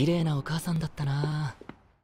綺麗なお母さんだったな。